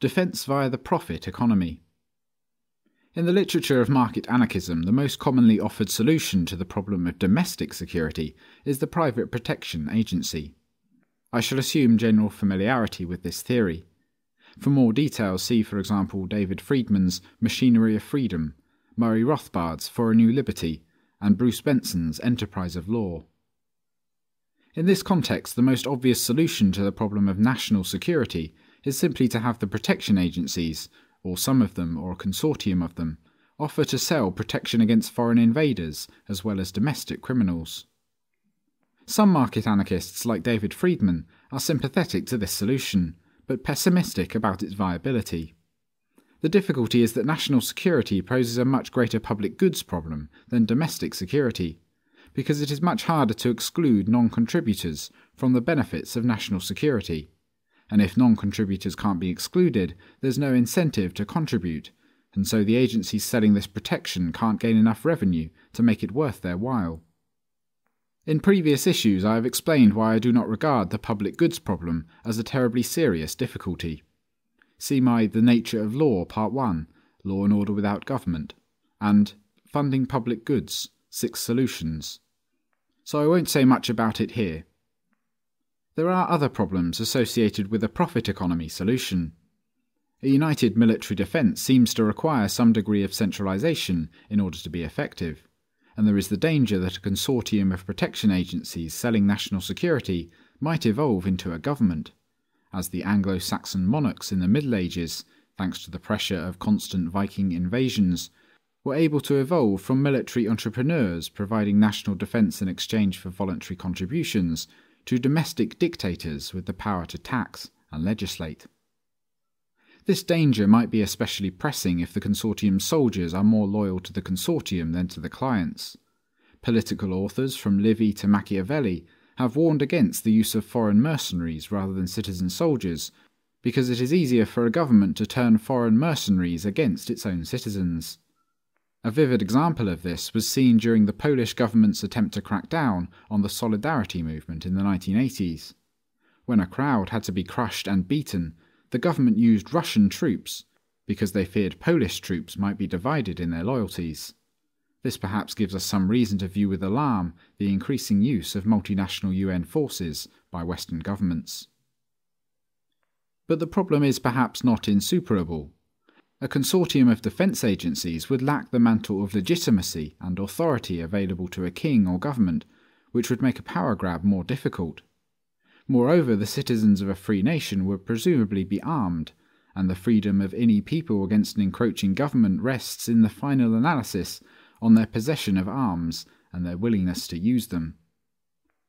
defence via the profit economy. In the literature of market anarchism, the most commonly offered solution to the problem of domestic security is the private protection agency. I shall assume general familiarity with this theory. For more details, see, for example, David Friedman's Machinery of Freedom, Murray Rothbard's For a New Liberty, and Bruce Benson's Enterprise of Law. In this context, the most obvious solution to the problem of national security is simply to have the protection agencies, or some of them, or a consortium of them, offer to sell protection against foreign invaders as well as domestic criminals. Some market anarchists, like David Friedman, are sympathetic to this solution, but pessimistic about its viability. The difficulty is that national security poses a much greater public goods problem than domestic security, because it is much harder to exclude non-contributors from the benefits of national security. And if non-contributors can't be excluded, there's no incentive to contribute, and so the agencies selling this protection can't gain enough revenue to make it worth their while. In previous issues, I have explained why I do not regard the public goods problem as a terribly serious difficulty. See my The Nature of Law, Part 1, Law and Order Without Government, and Funding Public Goods, 6 Solutions. So I won't say much about it here. There are other problems associated with a profit economy solution. A united military defence seems to require some degree of centralisation in order to be effective, and there is the danger that a consortium of protection agencies selling national security might evolve into a government, as the Anglo-Saxon monarchs in the Middle Ages, thanks to the pressure of constant Viking invasions, were able to evolve from military entrepreneurs providing national defence in exchange for voluntary contributions to domestic dictators with the power to tax and legislate. This danger might be especially pressing if the consortium's soldiers are more loyal to the consortium than to the clients. Political authors, from Livy to Machiavelli, have warned against the use of foreign mercenaries rather than citizen soldiers, because it is easier for a government to turn foreign mercenaries against its own citizens. A vivid example of this was seen during the Polish government's attempt to crack down on the Solidarity movement in the 1980s. When a crowd had to be crushed and beaten, the government used Russian troops because they feared Polish troops might be divided in their loyalties. This perhaps gives us some reason to view with alarm the increasing use of multinational UN forces by Western governments. But the problem is perhaps not insuperable. A consortium of defence agencies would lack the mantle of legitimacy and authority available to a king or government, which would make a power grab more difficult. Moreover, the citizens of a free nation would presumably be armed, and the freedom of any people against an encroaching government rests in the final analysis on their possession of arms and their willingness to use them.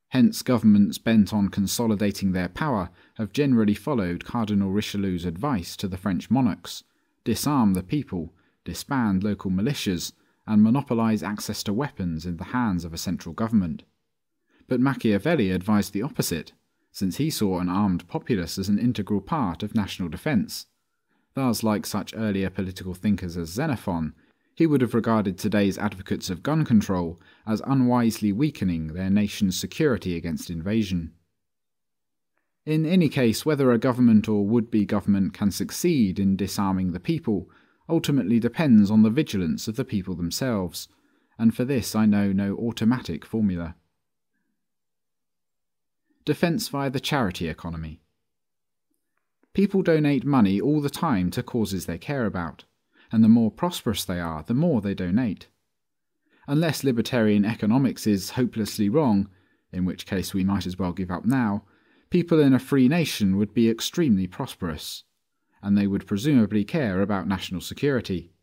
Hence, governments bent on consolidating their power have generally followed Cardinal Richelieu's advice to the French monarchs: disarm the people, disband local militias, and monopolise access to weapons in the hands of a central government. But Machiavelli advised the opposite, since he saw an armed populace as an integral part of national defence. Thus, like such earlier political thinkers as Xenophon, he would have regarded today's advocates of gun control as unwisely weakening their nation's security against invasion. In any case, whether a government or would-be government can succeed in disarming the people ultimately depends on the vigilance of the people themselves, and for this I know no automatic formula. Defence via the charity economy. People donate money all the time to causes they care about, and the more prosperous they are, the more they donate. Unless libertarian economics is hopelessly wrong, in which case we might as well give up now, people in a free nation would be extremely prosperous, and they would presumably care about national security.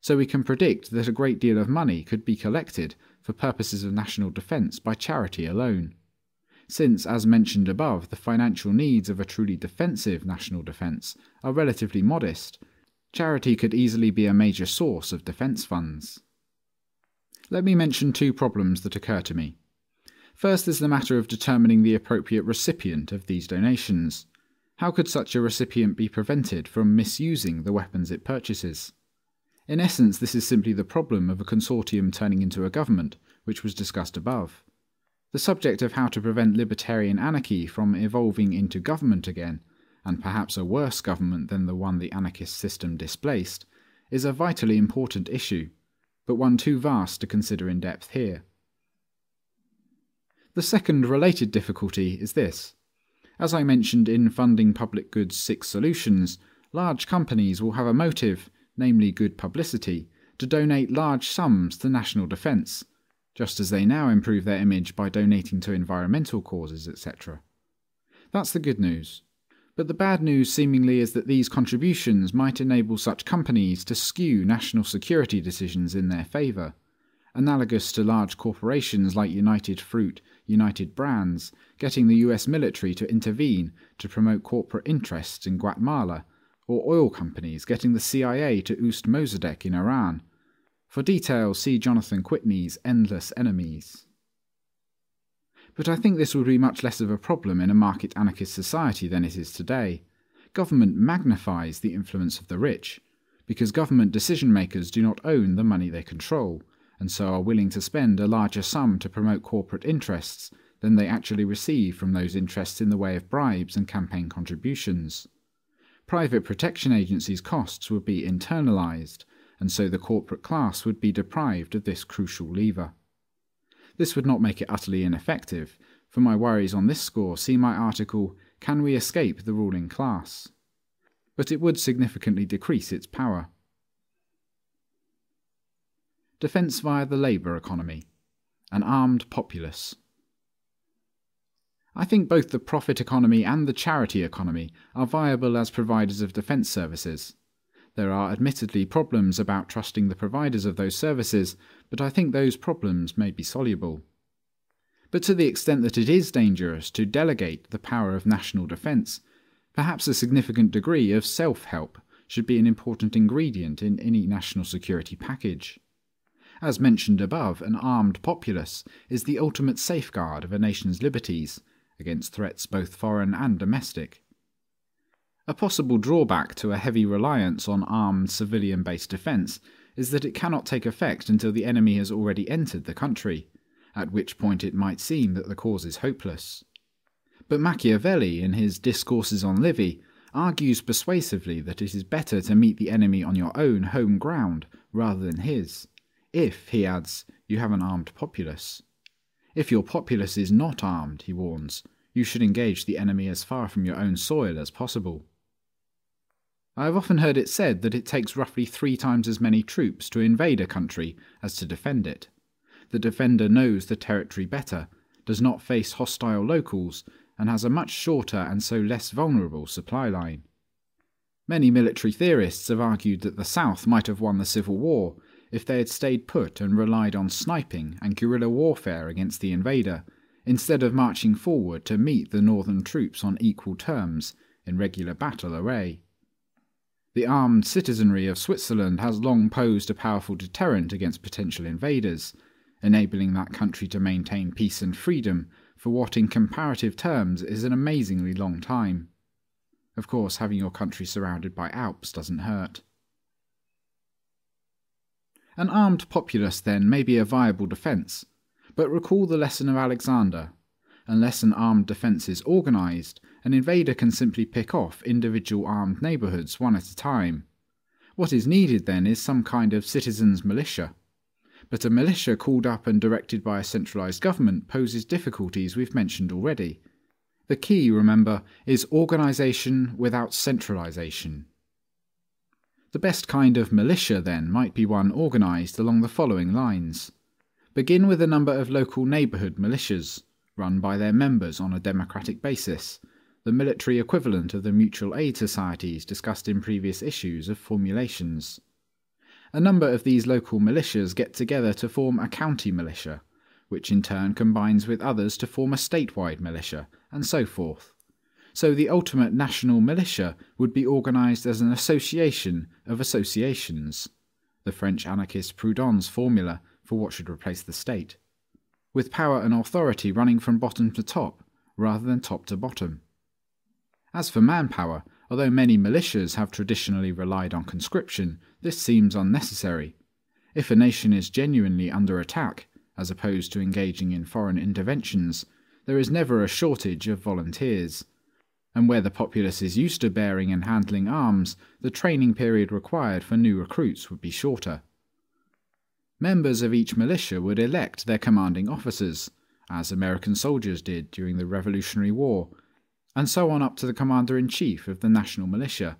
So we can predict that a great deal of money could be collected for purposes of national defence by charity alone, since, as mentioned above, the financial needs of a truly defensive national defence are relatively modest. Charity could easily be a major source of defence funds. Let me mention two problems that occur to me. First is the matter of determining the appropriate recipient of these donations. How could such a recipient be prevented from misusing the weapons it purchases? In essence, this is simply the problem of a consortium turning into a government, which was discussed above. The subject of how to prevent libertarian anarchy from evolving into government again, and perhaps a worse government than the one the anarchist system displaced, is a vitally important issue, but one too vast to consider in depth here. The second related difficulty is this. As I mentioned in Funding Public Goods' 6 Solutions, large companies will have a motive, namely good publicity, to donate large sums to national defence, just as they now improve their image by donating to environmental causes, etc. That's the good news. But the bad news seemingly is that these contributions might enable such companies to skew national security decisions in their favour, analogous to large corporations like United Fruit, United Brands, getting the US military to intervene to promote corporate interests in Guatemala, or oil companies getting the CIA to oust Mosaddegh in Iran. For details, see Jonathan Whitney's Endless Enemies. But I think this would be much less of a problem in a market anarchist society than it is today. Government magnifies the influence of the rich, because government decision-makers do not own the money they control, and so are willing to spend a larger sum to promote corporate interests than they actually receive from those interests in the way of bribes and campaign contributions. Private protection agencies' costs would be internalised, and so the corporate class would be deprived of this crucial lever. This would not make it utterly ineffective. For my worries on this score, see my article, Can We Escape the Ruling Class? But it would significantly decrease its power. Defence via the labour economy. An armed populace. I think both the profit economy and the charity economy are viable as providers of defence services. There are admittedly problems about trusting the providers of those services, but I think those problems may be soluble. But to the extent that it is dangerous to delegate the power of national defence, perhaps a significant degree of self-help should be an important ingredient in any national security package. As mentioned above, an armed populace is the ultimate safeguard of a nation's liberties, against threats both foreign and domestic. A possible drawback to a heavy reliance on armed civilian-based defence is that it cannot take effect until the enemy has already entered the country, at which point it might seem that the cause is hopeless. But Machiavelli, in his Discourses on Livy, argues persuasively that it is better to meet the enemy on your own home ground rather than his, if, he adds, you have an armed populace. If your populace is not armed, he warns, you should engage the enemy as far from your own soil as possible. I have often heard it said that it takes roughly 3 times as many troops to invade a country as to defend it. The defender knows the territory better, does not face hostile locals, and has a much shorter and so less vulnerable supply line. Many military theorists have argued that the South might have won the Civil War if they had stayed put and relied on sniping and guerrilla warfare against the invader, instead of marching forward to meet the northern troops on equal terms, in regular battle array. The armed citizenry of Switzerland has long posed a powerful deterrent against potential invaders, enabling that country to maintain peace and freedom for what in comparative terms is an amazingly long time. Of course, having your country surrounded by Alps doesn't hurt. An armed populace, then, may be a viable defence, but recall the lesson of Alexander. Unless an armed defence is organised, an invader can simply pick off individual armed neighbourhoods one at a time. What is needed, then, is some kind of citizens' militia. But a militia called up and directed by a centralised government poses difficulties we've mentioned already. The key, remember, is organisation without centralisation. The best kind of militia, then, might be one organised along the following lines. Begin with a number of local neighbourhood militias, run by their members on a democratic basis, the military equivalent of the mutual aid societies discussed in previous issues of Formulations. A number of these local militias get together to form a county militia, which in turn combines with others to form a statewide militia, and so forth. So the ultimate national militia would be organised as an association of associations, the French anarchist Proudhon's formula for what should replace the state, with power and authority running from bottom to top, rather than top to bottom. As for manpower, although many militias have traditionally relied on conscription, this seems unnecessary. If a nation is genuinely under attack, as opposed to engaging in foreign interventions, there is never a shortage of volunteers. and where the populace is used to bearing and handling arms, the training period required for new recruits would be shorter. Members of each militia would elect their commanding officers, as American soldiers did during the Revolutionary War, and so on up to the commander-in-chief of the national militia.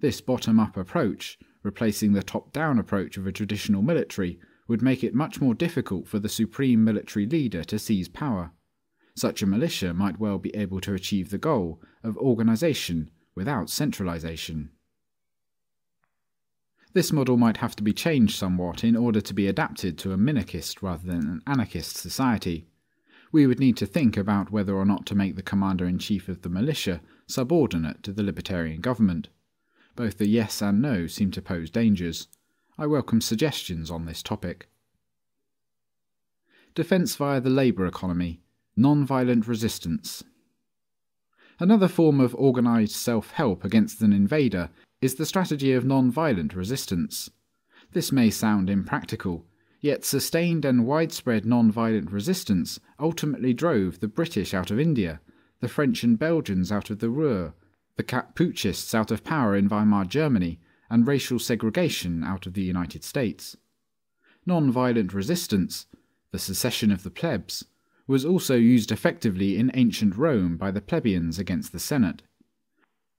This bottom-up approach, replacing the top-down approach of a traditional military, would make it much more difficult for the supreme military leader to seize power. Such a militia might well be able to achieve the goal of organisation without centralisation. This model might have to be changed somewhat in order to be adapted to a minarchist rather than an anarchist society. We would need to think about whether or not to make the commander-in-chief of the militia subordinate to the libertarian government. Both the yes and no seem to pose dangers. I welcome suggestions on this topic. Defence via the labour economy. Nonviolent resistance. Another form of organised self-help against an invader is the strategy of nonviolent resistance. This may sound impractical, yet sustained and widespread nonviolent resistance ultimately drove the British out of India, the French and Belgians out of the Ruhr, the Kapuchists out of power in Weimar Germany, and racial segregation out of the United States. Nonviolent resistance, the secession of the plebs, was also used effectively in ancient Rome by the plebeians against the Senate,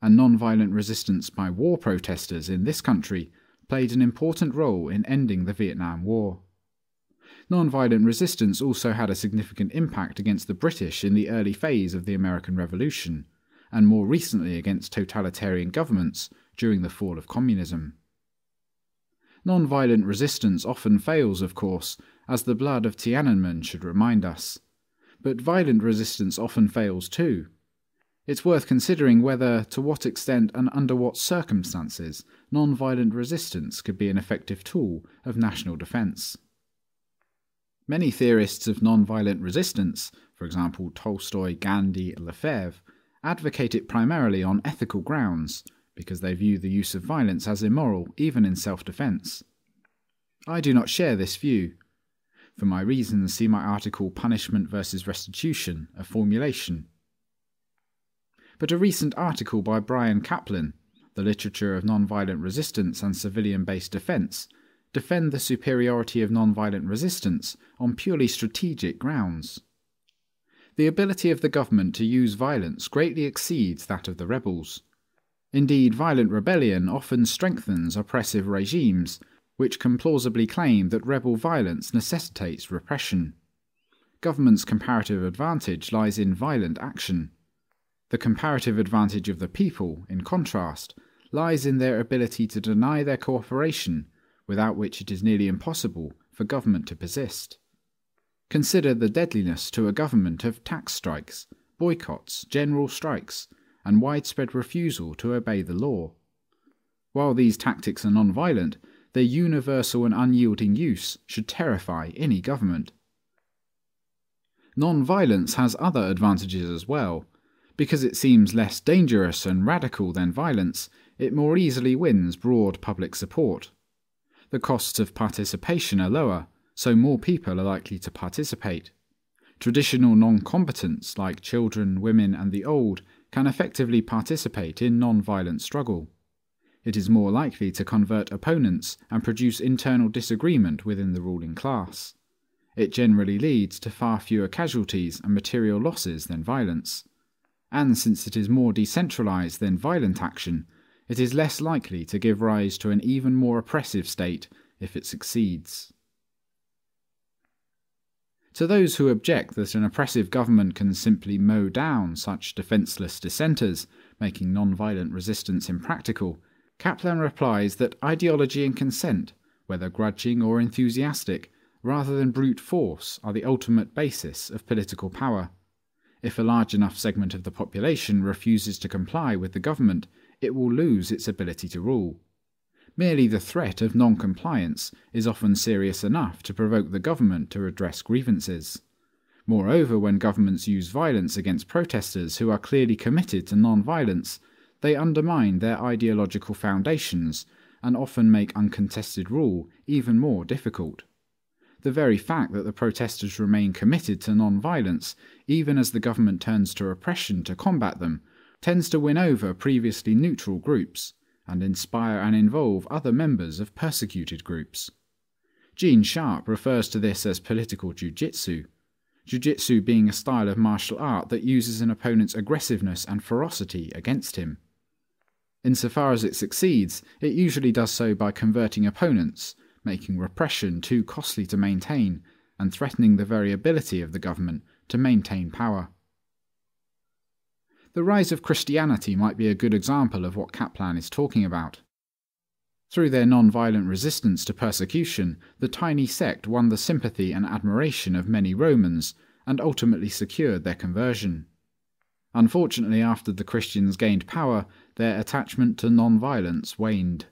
and nonviolent resistance by war protesters in this country played an important role in ending the Vietnam War. Nonviolent resistance also had a significant impact against the British in the early phase of the American Revolution, and more recently against totalitarian governments during the fall of communism. Nonviolent resistance often fails, of course, as the blood of Tiananmen should remind us. But violent resistance often fails too. It's worth considering whether, to what extent and under what circumstances, non-violent resistance could be an effective tool of national defence. Many theorists of non-violent resistance, for example Tolstoy, Gandhi, Lefebvre, advocate it primarily on ethical grounds, because they view the use of violence as immoral even in self-defence. I do not share this view. For my reasons, see my article Punishment versus Restitution, a Formulation. But a recent article by Bryan Caplan, The Literature of Nonviolent Resistance and Civilian-Based Defence, defend the superiority of nonviolent resistance on purely strategic grounds. The ability of the government to use violence greatly exceeds that of the rebels. Indeed, violent rebellion often strengthens oppressive regimes, which can plausibly claim that rebel violence necessitates repression. Government's comparative advantage lies in violent action. The comparative advantage of the people, in contrast, lies in their ability to deny their cooperation, without which it is nearly impossible for government to persist. Consider the deadliness to a government of tax strikes, boycotts, general strikes, and widespread refusal to obey the law. While these tactics are non-violent, their universal and unyielding use should terrify any government. Non-violence has other advantages as well. Because it seems less dangerous and radical than violence, it more easily wins broad public support. The costs of participation are lower, so more people are likely to participate. Traditional non-combatants, like children, women, and the old, can effectively participate in non-violent struggle. It is more likely to convert opponents and produce internal disagreement within the ruling class. It generally leads to far fewer casualties and material losses than violence. And since it is more decentralised than violent action, it is less likely to give rise to an even more oppressive state if it succeeds. To those who object that an oppressive government can simply mow down such defenceless dissenters, making non-violent resistance impractical, Caplan replies that ideology and consent, whether grudging or enthusiastic, rather than brute force, are the ultimate basis of political power. If a large enough segment of the population refuses to comply with the government, it will lose its ability to rule. Merely the threat of non-compliance is often serious enough to provoke the government to redress grievances. Moreover, when governments use violence against protesters who are clearly committed to non-violence, they undermine their ideological foundations and often make uncontested rule even more difficult. The very fact that the protesters remain committed to non-violence, even as the government turns to repression to combat them, tends to win over previously neutral groups and inspire and involve other members of persecuted groups. Gene Sharp refers to this as political jiu-jitsu, jiu-jitsu being a style of martial art that uses an opponent's aggressiveness and ferocity against him. Insofar as it succeeds, it usually does so by converting opponents, making repression too costly to maintain, and threatening the very ability of the government to maintain power. The rise of Christianity might be a good example of what Caplan is talking about. Through their non-violent resistance to persecution, the tiny sect won the sympathy and admiration of many Romans, and ultimately secured their conversion. Unfortunately, after the Christians gained power, their attachment to non-violence waned.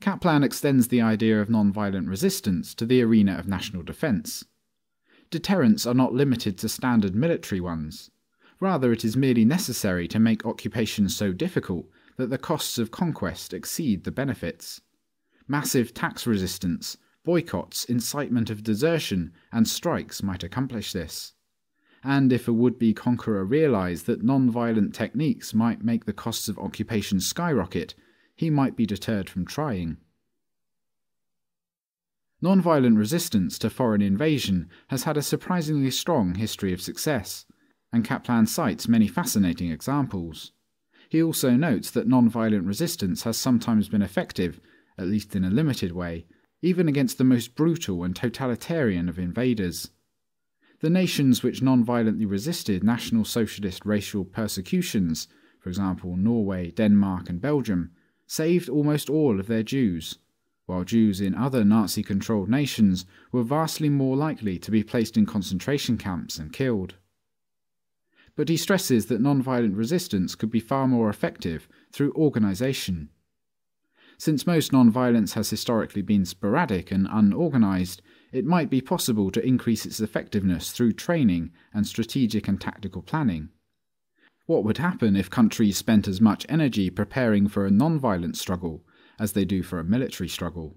Caplan extends the idea of non-violent resistance to the arena of national defence. Deterrents are not limited to standard military ones. Rather, it is merely necessary to make occupations so difficult that the costs of conquest exceed the benefits. Massive tax resistance, boycotts, incitement of desertion, and strikes might accomplish this. And if a would-be conqueror realised that non-violent techniques might make the costs of occupation skyrocket, he might be deterred from trying. Non-violent resistance to foreign invasion has had a surprisingly strong history of success, and Caplan cites many fascinating examples. He also notes that non-violent resistance has sometimes been effective, at least in a limited way, even against the most brutal and totalitarian of invaders. The nations which non-violently resisted National Socialist racial persecutions, for example Norway, Denmark and Belgium, saved almost all of their Jews, while Jews in other Nazi-controlled nations were vastly more likely to be placed in concentration camps and killed. But he stresses that non-violent resistance could be far more effective through organisation. Since most non-violence has historically been sporadic and unorganised, it might be possible to increase its effectiveness through training and strategic and tactical planning. What would happen if countries spent as much energy preparing for a non-violent struggle as they do for a military struggle?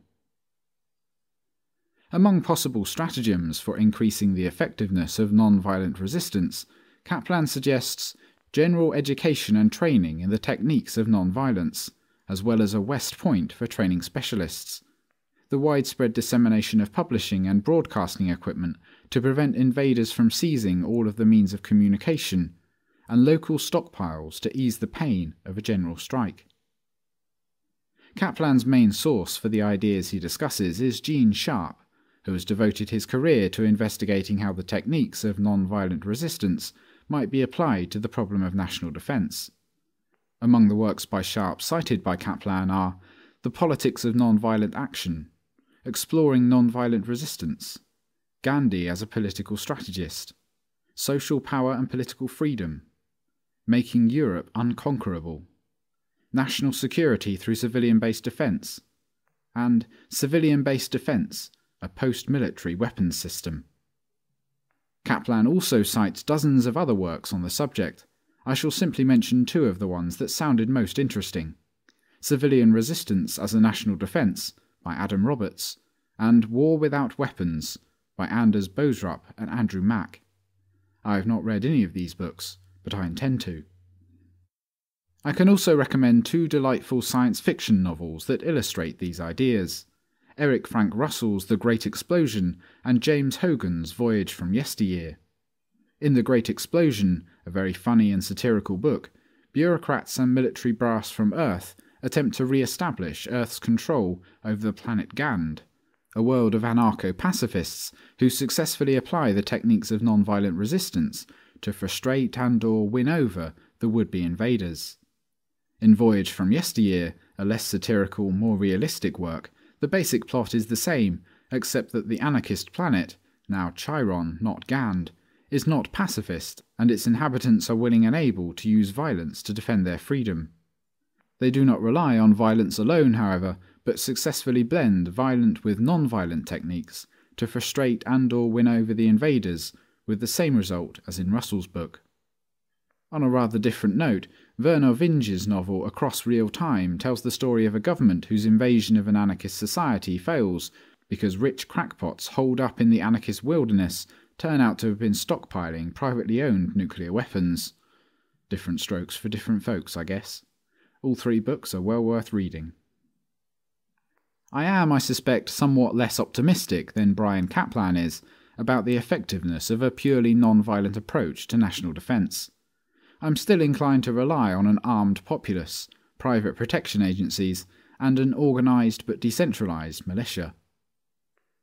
Among possible stratagems for increasing the effectiveness of non-violent resistance, Caplan suggests general education and training in the techniques of nonviolence, as well as a West Point for training specialists, the widespread dissemination of publishing and broadcasting equipment to prevent invaders from seizing all of the means of communication, and local stockpiles to ease the pain of a general strike. Caplan's main source for the ideas he discusses is Gene Sharp, who has devoted his career to investigating how the techniques of nonviolent resistance might be applied to the problem of national defence. Among the works by Sharp cited by Caplan are The Politics of Nonviolent Action, Exploring Nonviolent Resistance, Gandhi as a Political Strategist, Social Power and Political Freedom, Making Europe Unconquerable, National Security Through Civilian-Based Defence, and Civilian-Based Defence, a Post-Military Weapons System. Caplan also cites dozens of other works on the subject. I shall simply mention two of the ones that sounded most interesting: Civilian Resistance as a National Defence by Adam Roberts, and War Without Weapons by Anders Bosrup and Andrew Mack. I have not read any of these books, but I intend to. I can also recommend two delightful science fiction novels that illustrate these ideas: Eric Frank Russell's The Great Explosion and James Hogan's Voyage from Yesteryear. In The Great Explosion, a very funny and satirical book, bureaucrats and military brass from Earth attempt to re-establish Earth's control over the planet Gand, a world of anarcho-pacifists who successfully apply the techniques of nonviolent resistance to frustrate and/or win over the would-be invaders. In Voyage from Yesteryear, a less satirical, more realistic work, the basic plot is the same, except that the anarchist planet, now Chiron, not Gand, is not pacifist, and its inhabitants are willing and able to use violence to defend their freedom. They do not rely on violence alone, however, but successfully blend violent with non-violent techniques to frustrate and/or win over the invaders, with the same result as in Russell's book. On a rather different note, Werner Vinge's novel Across Real Time tells the story of a government whose invasion of an anarchist society fails because rich crackpots holed up in the anarchist wilderness turn out to have been stockpiling privately owned nuclear weapons. Different strokes for different folks, I guess. All three books are well worth reading. I am, I suspect, somewhat less optimistic than Bryan Caplan is about the effectiveness of a purely non-violent approach to national defence. I'm still inclined to rely on an armed populace, private protection agencies, and an organised but decentralised militia.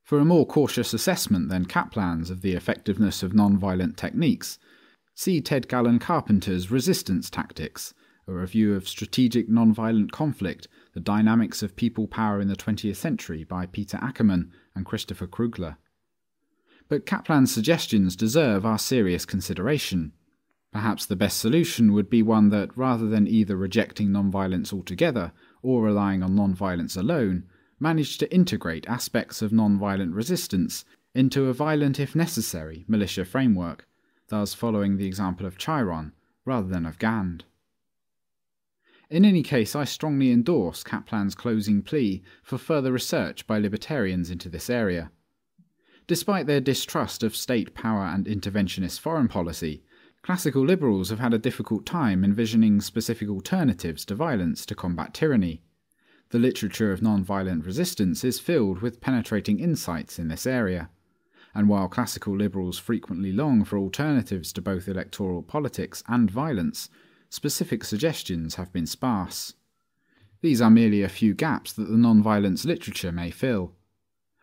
For a more cautious assessment than Caplan's of the effectiveness of non-violent techniques, see Ted Gallen-Carpenter's Resistance Tactics, a review of strategic non-violent conflict, the dynamics of people power in the 20th century by Peter Ackerman and Christopher Krugler. But Caplan's suggestions deserve our serious consideration. Perhaps the best solution would be one that, rather than either rejecting nonviolence altogether or relying on nonviolence alone, managed to integrate aspects of nonviolent resistance into a violent, if necessary, militia framework, thus following the example of Chiron rather than of Gand. In any case, I strongly endorse Caplan's closing plea for further research by libertarians into this area. Despite their distrust of state power and interventionist foreign policy, classical liberals have had a difficult time envisioning specific alternatives to violence to combat tyranny. The literature of nonviolent resistance is filled with penetrating insights in this area, and while classical liberals frequently long for alternatives to both electoral politics and violence, specific suggestions have been sparse. These are merely a few gaps that the nonviolence literature may fill.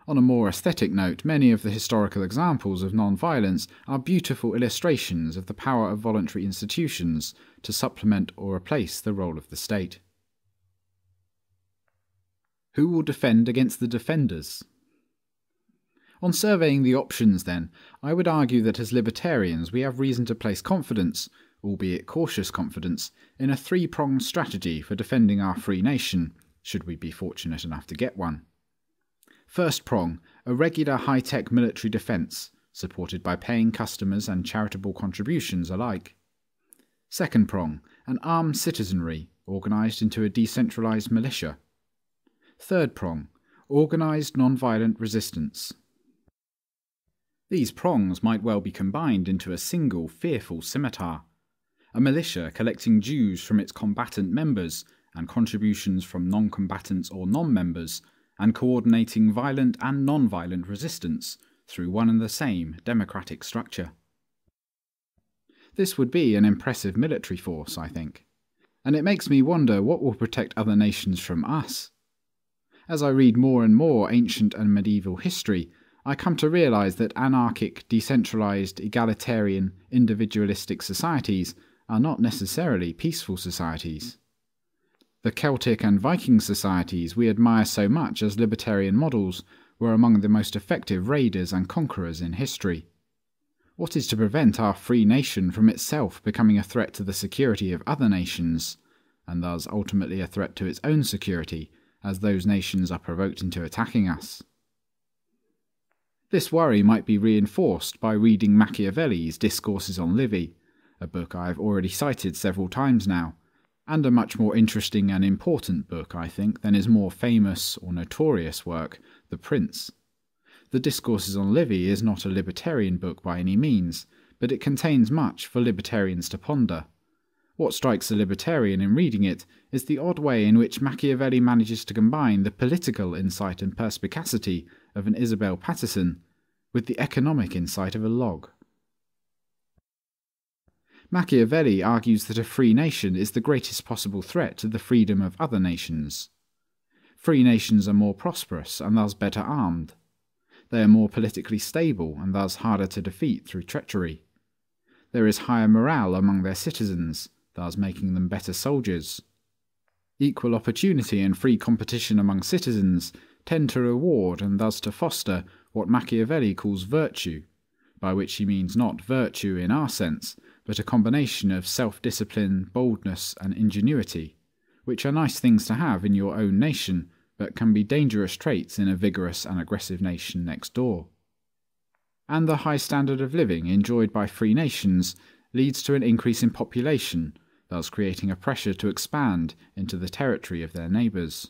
On a more aesthetic note, many of the historical examples of nonviolence are beautiful illustrations of the power of voluntary institutions to supplement or replace the role of the state. Who will defend against the defenders? On surveying the options, then, I would argue that as libertarians we have reason to place confidence, albeit cautious confidence, in a three-pronged strategy for defending our free nation, should we be fortunate enough to get one. First prong, a regular high-tech military defence, supported by paying customers and charitable contributions alike. Second prong, an armed citizenry, organised into a decentralised militia. Third prong, organised non-violent resistance. These prongs might well be combined into a single fearful scimitar, a militia collecting dues from its combatant members and contributions from non-combatants or non-members, and coordinating violent and non-violent resistance through one and the same democratic structure. This would be an impressive military force, I think, and it makes me wonder what will protect other nations from us. As I read more and more ancient and medieval history, I come to realise that anarchic, decentralised, egalitarian, individualistic societies are not necessarily peaceful societies. The Celtic and Viking societies we admire so much as libertarian models were among the most effective raiders and conquerors in history. What is to prevent our free nation from itself becoming a threat to the security of other nations, and thus ultimately a threat to its own security, as those nations are provoked into attacking us? This worry might be reinforced by reading Machiavelli's Discourses on Livy, a book I have already cited several times now, and a much more interesting and important book, I think, than his more famous or notorious work, The Prince. The Discourses on Livy is not a libertarian book by any means, but it contains much for libertarians to ponder. What strikes a libertarian in reading it is the odd way in which Machiavelli manages to combine the political insight and perspicacity of an Isabel Patterson with the economic insight of a log. Machiavelli argues that a free nation is the greatest possible threat to the freedom of other nations. Free nations are more prosperous and thus better armed. They are more politically stable and thus harder to defeat through treachery. There is higher morale among their citizens, thus making them better soldiers. Equal opportunity and free competition among citizens tend to reward and thus to foster what Machiavelli calls virtue, by which he means not virtue in our sense, but a combination of self-discipline, boldness and ingenuity, which are nice things to have in your own nation, but can be dangerous traits in a vigorous and aggressive nation next door. And the high standard of living enjoyed by free nations leads to an increase in population, thus creating a pressure to expand into the territory of their neighbours.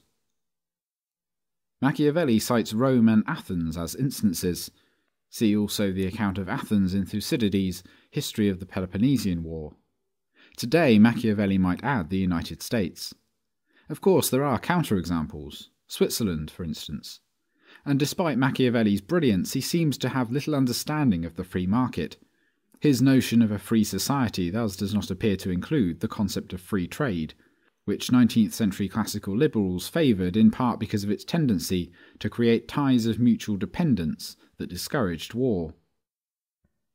Machiavelli cites Rome and Athens as instances. See also the account of Athens in Thucydides' History of the Peloponnesian War. Today, Machiavelli might add the United States. Of course, there are counterexamples, Switzerland, for instance. And despite Machiavelli's brilliance, he seems to have little understanding of the free market. His notion of a free society thus does not appear to include the concept of free trade, which 19th century classical liberals favoured in part because of its tendency to create ties of mutual dependence that discouraged war.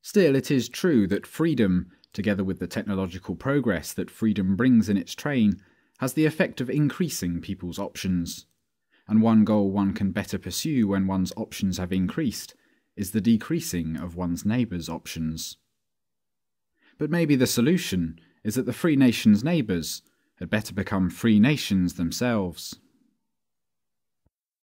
Still, it is true that freedom, together with the technological progress that freedom brings in its train, has the effect of increasing people's options. And one goal one can better pursue when one's options have increased is the decreasing of one's neighbours' options. But maybe the solution is that the free nation's neighbours had better become free nations themselves.